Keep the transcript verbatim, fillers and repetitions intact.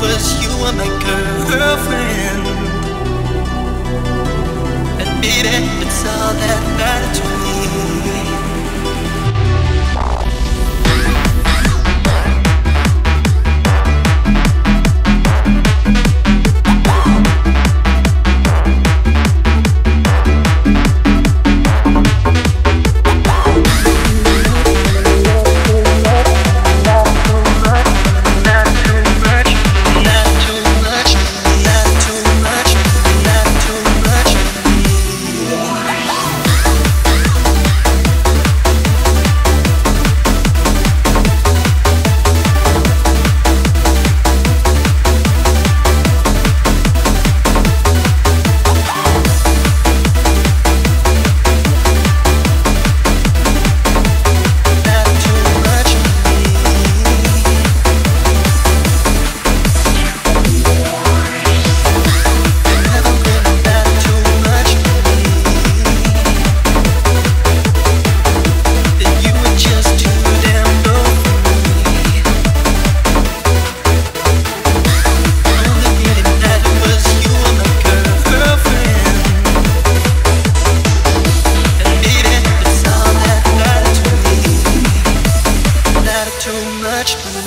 was you were my girlfriend. Admit it, it's all that matters to me. Too much.